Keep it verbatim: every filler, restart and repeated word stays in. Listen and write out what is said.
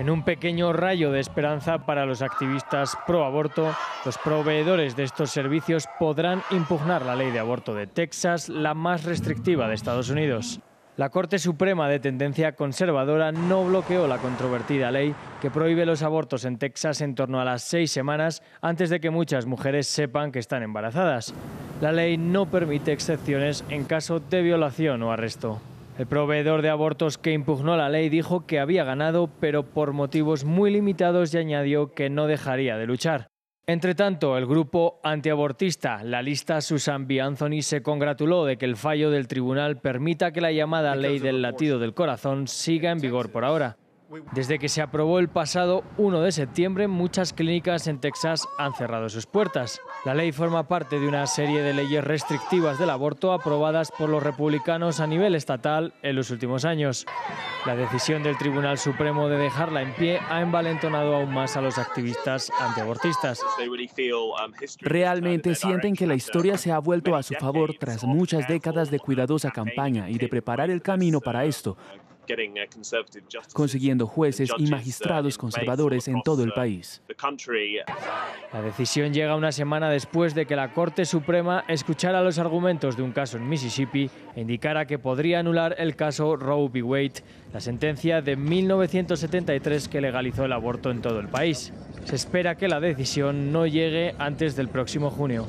en un pequeño rayo de esperanza para los activistas pro aborto. Los proveedores de estos servicios podrán impugnar la ley de aborto de Texas, la más restrictiva de Estados Unidos. La Corte Suprema, de tendencia conservadora, no bloqueó la controvertida ley que prohíbe los abortos en Texas en torno a las seis semanas antes de que muchas mujeres sepan que están embarazadas. La ley no permite excepciones en caso de violación o arresto. El proveedor de abortos que impugnó la ley dijo que había ganado, pero por motivos muy limitados, y añadió que no dejaría de luchar. Entre tanto, el grupo antiabortista, la lista Susan B. Anthony, se congratuló de que el fallo del tribunal permita que la llamada ley del latido del corazón siga en vigor por ahora. Desde que se aprobó el pasado uno de septiembre, muchas clínicas en Texas han cerrado sus puertas. La ley forma parte de una serie de leyes restrictivas del aborto aprobadas por los republicanos a nivel estatal en los últimos años. La decisión del Tribunal Supremo de dejarla en pie ha envalentonado aún más a los activistas antiabortistas. Realmente sienten que la historia se ha vuelto a su favor tras muchas décadas de cuidadosa campaña y de preparar el camino para esto, consiguiendo jueces y magistrados conservadores en todo el país. La decisión llega una semana después de que la Corte Suprema escuchara los argumentos de un caso en Mississippi e indicara que podría anular el caso Roe v. Wade, la sentencia de mil novecientos setenta y tres que legalizó el aborto en todo el país. Se espera que la decisión no llegue antes del próximo junio.